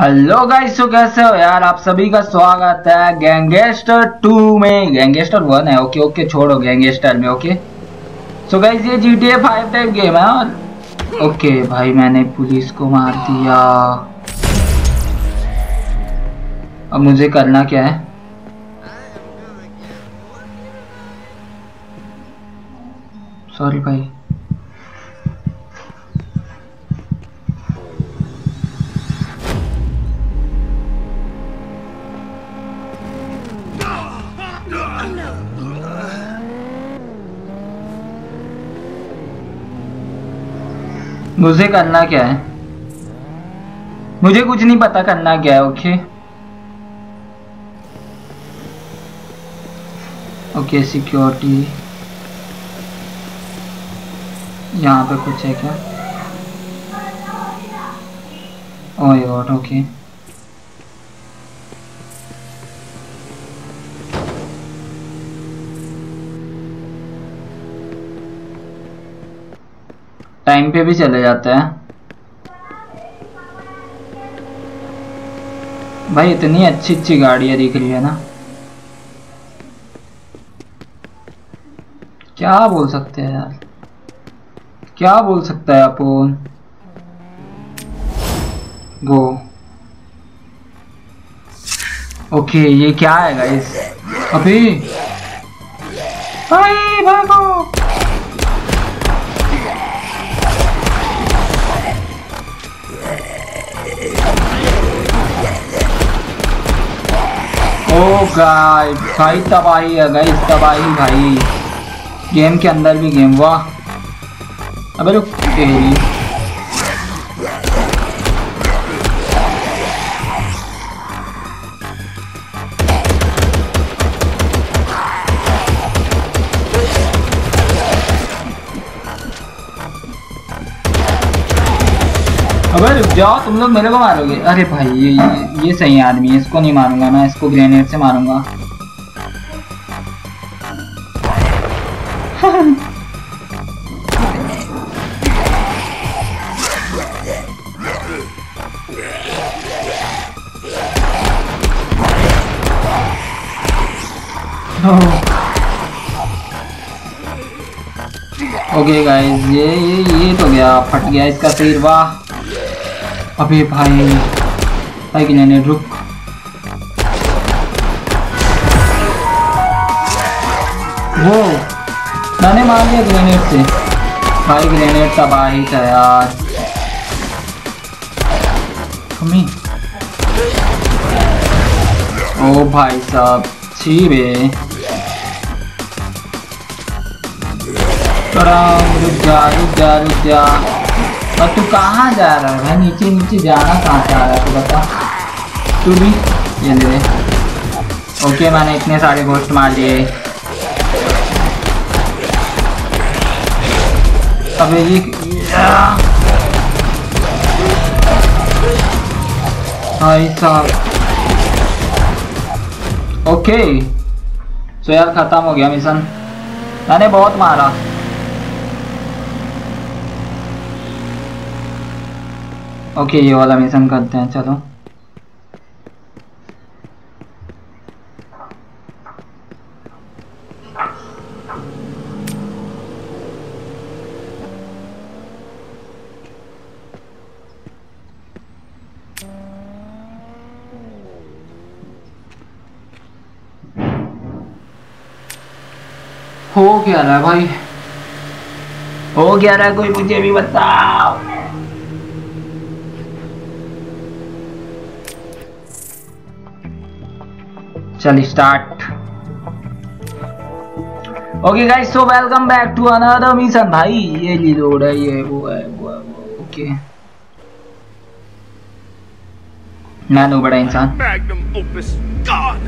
Hello guys, तो कैसे हो यार। आप सभी का स्वागत है गैंगस्टर 2 में। गैंगस्टर 1 है, ओके ओके छोड़ो, गैंगस्टर में ओके। सो गाइस ये GTA 5 टाइप गेम है और ओके भाई मैंने पुलिस को मार दिया। अब मुझे करना क्या है? सॉरी भाई, मुझे करना क्या है? मुझे कुछ नहीं पता करना क्या है। ओके ओके सिक्योरिटी यहाँ पे कुछ है क्या? ओह यार ओके टाइम पे भी चले जाते हैं भाई। इतनी अच्छी अच्छी गाड़ियाँ दिख रही है ना, क्या बोल सकते हैं यार, क्या बोल सकता है अपन। गो ओके ये क्या है गाइस? अभी भाई भागो। गाइस भाई तबाही है गाइस, तबाही भाई गेम के अंदर भी गेम। वाह अबे रुक, अबे रुक जाओ, तुम लोग मेरे को मारोगे। अरे भाई ये सही आदमी है, इसको नहीं मारूंगा मैं, इसको ग्रेनेड से मारूंगा। ओके गाइस ये तो गया, फट गया इसका सिर। वाह अबे भाई भाई की लेने रुक। वो मैंने मार दिया ग्रेनेड से भाई, ग्रेनेड तबाही का यार। ओ भाई साहब छी बे, रुक जा। और तू कहाँ जा रहा है भाई? नीचे नीचे जाना कहाँ जा रहा है तू बता। तू भी ये ले। ओके मैंने इतने सारे घोस्ट मार लिए। अबे ये भाई साहब। ओके सो यार खत्म हो गया मिशन, मैंने बहुत मारा। ओके ये वाला मिशन करते हैं, चलो। हो क्या रहा है भाई? हो क्या रहा है? कोई मुझे भी बताओ। चल start. Okay guys so welcome back to another mission. भाई ये रीलोड है, ये वो ओके। नैनो ब्रेन सान। Magnum opus gone.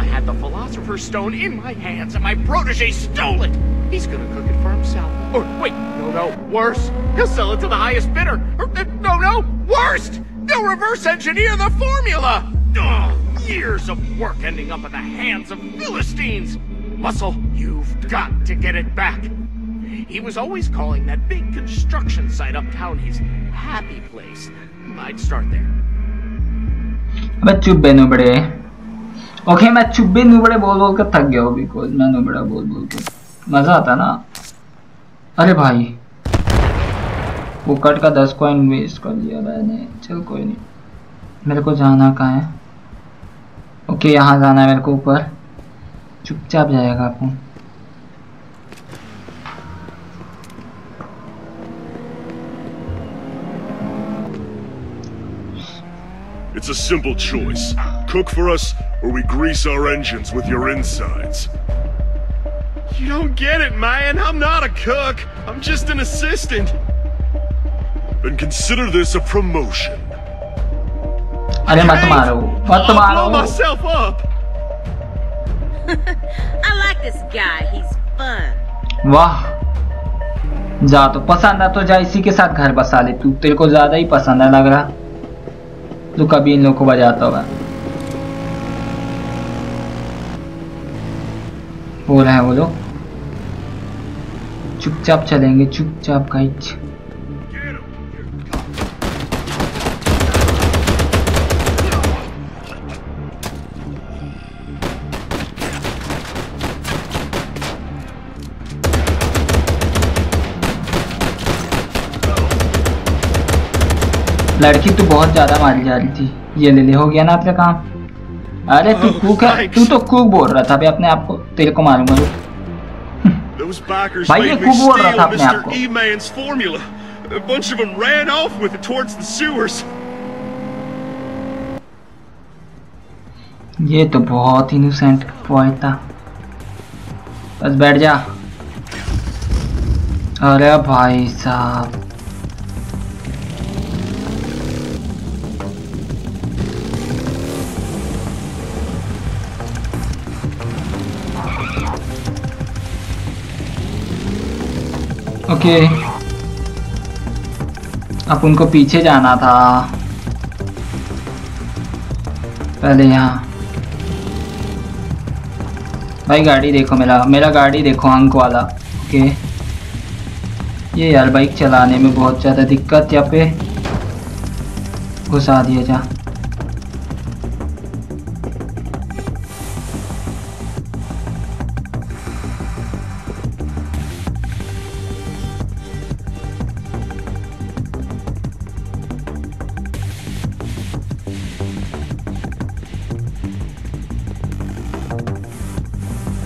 I had the philosopher's stone in my hands and my protege stole it. He's gonna cook it for himself. Or wait, no, worse. He'll sell it to the highest bidder. Or, no, worst. They'll reverse engineer the formula. Ugh. Years of work ending up in the hands of Philistines. Muscle, you've got to get it back. He was always calling that big construction site uptown his happy place. I'd start there. अबे चुप्पे नुबड़े। Okay मैं चुप्पे नुबड़े बोल कर थक गया हूँ because मैं नुबड़ा बोल के मजा आता ना। अरे भाई वो कट का 10 कॉइन वेस्ट कर दिया मैंने। चल कोई नहीं, मेरे को जाना कहाँ है? ओके यहाँ जाना है मेरे को ऊपर। चुपचाप जाएगा आपको। It's a simple choice. Cook for us or we grease our engines with your insides. You don't get it, man. I'm not a cook. I'm just an assistant. Then consider this a promotion. अरे मत मारो, मत मारो। वाह, जा तो पसंद आ तो जा, इसी के साथ घर बसा ले तू। तेरे को ज्यादा ही पसंद है लग रहा, तू कभी इन लोगों को बजाता होगा। बोल रहे हैं वो लोग। चुपचाप चलेंगे, चुपचाप गाइस। लड़की तो बहुत ज्यादा मारी जा रही थी। ये ले ले, हो गया ना आपका काम। अरे तू कुक है, तू तो कुक बोल रहा था भाई अपने आप को। तेरे को मारूंगा भाई, ये कुक बोल रहा था अपने आप को। ये तो बहुत इनोसेंट बॉय था, बस बैठ जा। अरे भाई साहब ओके अब उनको पीछे जाना था। पहले यहाँ भाई गाड़ी देखो, मेरा गाड़ी देखो अंक वाला। ओके ये यार बाइक चलाने में बहुत ज़्यादा दिक्कत। यहाँ पे घुसा दिया जा।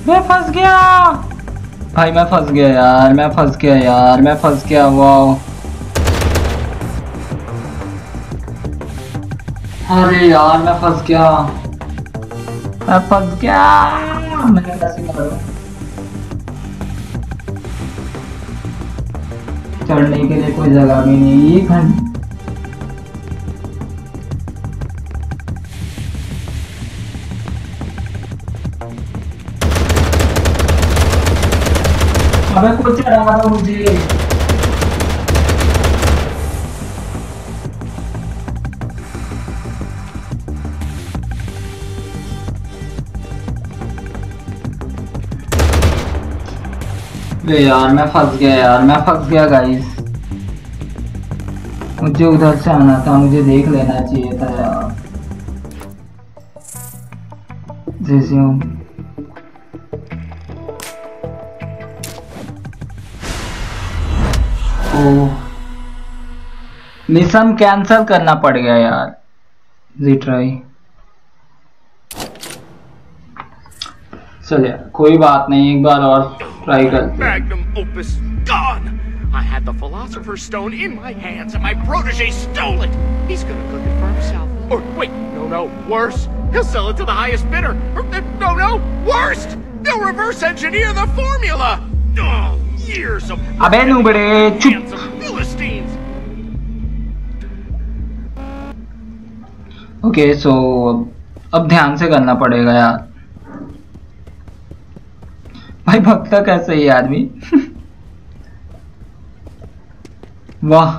मैं फंस गया भाई, मैं फंस गया यार, मैं फंस गया यार, मैं फंस गया। वाह अरे यार मैं फंस गया, मैं फंस गया। मैंने कैसे मारा? चढ़ने के लिए कोई जगह भी नहीं। ये घंटी मैं कुछ चढ़ा रहा हूँ मुझे। अरे यार मैं फंस गया यार, मैं फंस गया गाइस। मुझे उधर से आना था, मुझे देख लेना चाहिए था यार। जैसे हूँ मिशन कैंसल करना पड़ गया यार। रिट्राई। चलिए कोई बात नहीं, एक बार और ट्राई करते। Magnum opus gone. I had the philosopher's stone in my hands and my protege stole it. He's gonna cook it for himself. Or wait, no, worse. He'll sell it to the highest bidder. Or no, worst. They'll reverse engineer the formula. Oh. अबे नुबड़े चुप। Okay so अब ध्यान से करना पड़ेगा यार। भाई भक्ता कैसे है आदमी। वाह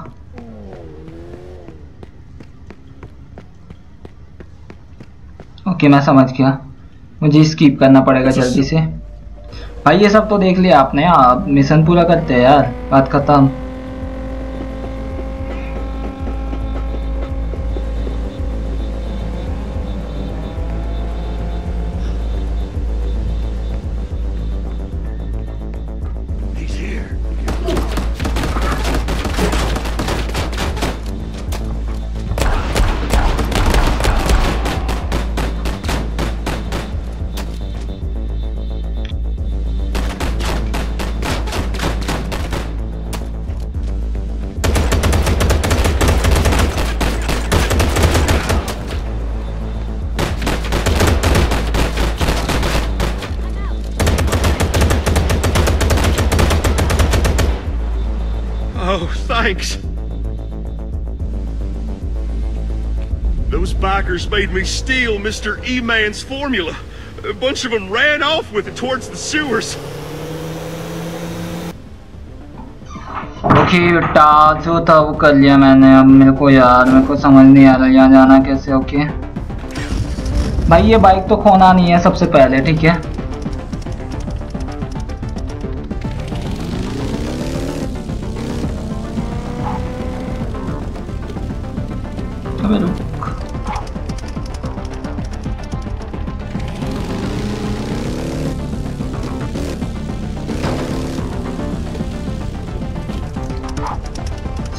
ओके मैं समझ गया, मुझे स्किप करना पड़ेगा जल्दी से। भाई ये सब तो देख लिया आपने, आप मिशन पूरा करते हैं यार, बात खत्म। Thanks. Those bikers made me steal Mr. E-Man's formula. A bunch of them ran off with it towards the sewers. Okay, बेटा जो था वो कर लिया मैंने. अब मेरे को समझ नहीं आ रहा यहाँ जाना कैसे. ओके भाई ये बाइक तो खोना नहीं है सबसे पहले, ठीक है.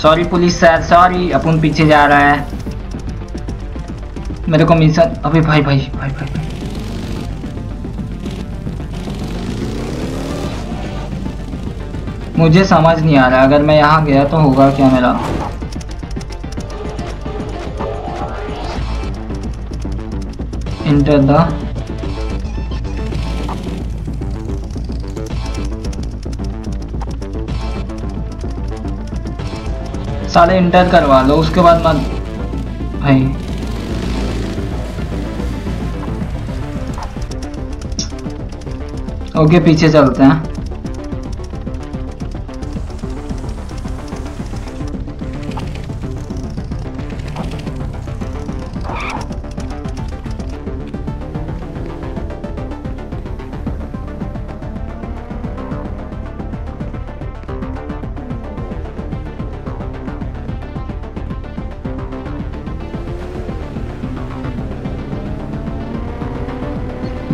सॉरी पुलिस सर, सॉरी अपन पीछे जा रहा है. मेरे को मिशन. अबे भाई भाई भाई भाई, भाई। मुझे समझ नहीं आ रहा अगर मैं यहाँ गया तो होगा क्या मेरा. इंटर द सारे इंटर करवा लो उसके बाद मत भाई. ओके पीछे चलते हैं.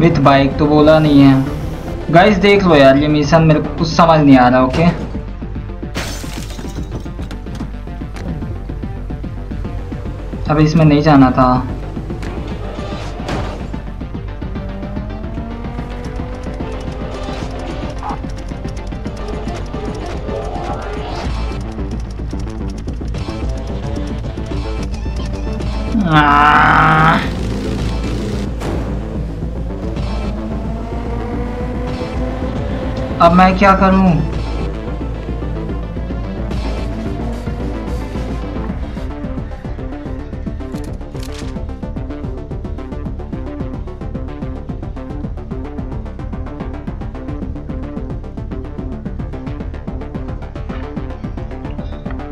विथ बाइक तो बोला नहीं है. गाइस देख लो यार ये मिशन मेरे को कुछ समझ नहीं आ रहा. ओके अब इसमें नहीं जाना था. अब मैं क्या करूं?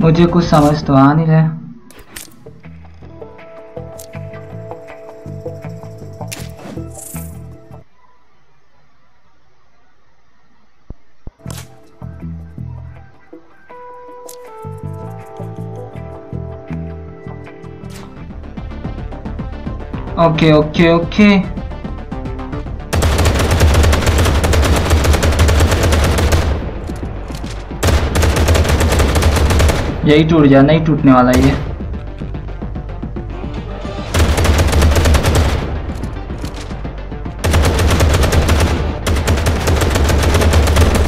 मुझे कुछ समझ तो आ नहीं रहा. ओके ओके ओके यही टूट जा. नहीं टूटने वाला ये.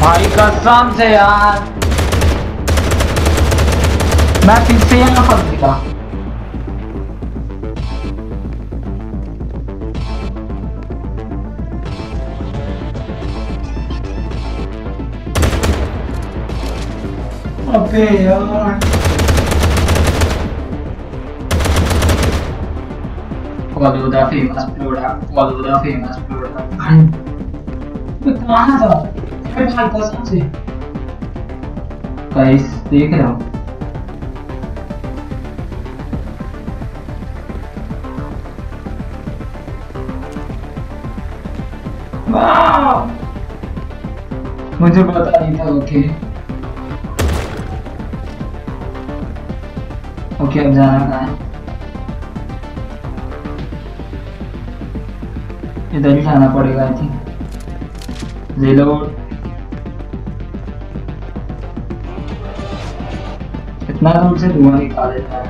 भाई कसम से यार मैं फिर से यहाँ फंस गया. अबे यार follow the famous product, follow the famous product. कहाँ था मैं भाई कसम से. गाइस देख रहे हो मुझे पता नहीं था. ओके ओके अब जाना कहाँ है. इधर ही जाना पड़ेगा आई थिंक. रिलोड. इतना दूर से धुआं निकाल देता है.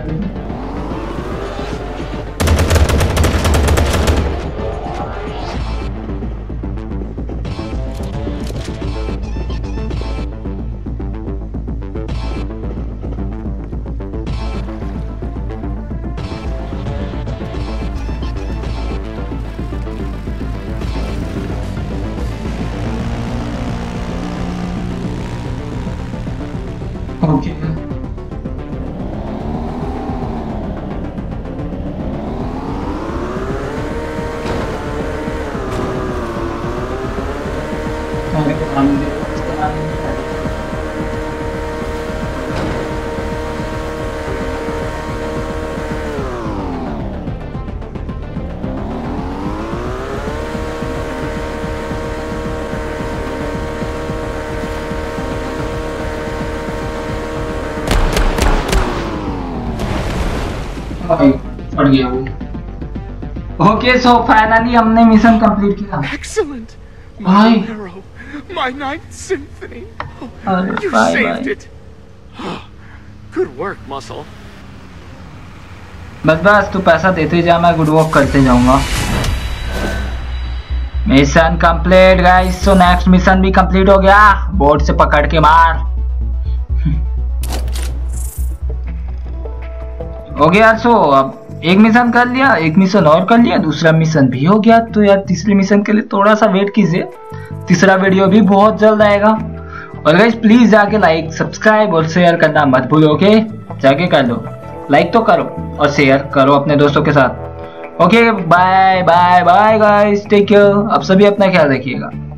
भाई फट गया वो। ओके सो फाइनली हमने मिशन कंप्लीट किया। Excellent my hero my knight symphony you saved it good work muscle. बस तू पैसा देते जा मैं गुड वर्क करते जाऊंगा। Mission complete guys. So next mission भी कंप्लीट हो गया। बोर्ड से पकड़ के मार। हो गया। सो अब एक मिशन कर लिया, एक मिशन और कर लिया, दूसरा मिशन भी हो गया। तो यार तीसरे मिशन के लिए थोड़ा सा वेट कीजिए, तीसरा वीडियो भी बहुत जल्द आएगा। और गाइस प्लीज जाके लाइक सब्सक्राइब और शेयर करना मत भूलो। ओके जाके कर दो, लाइक तो करो और शेयर करो अपने दोस्तों के साथ। Okay bye bye bye guys, take care. आप सभी अपना ख्याल रखिएगा।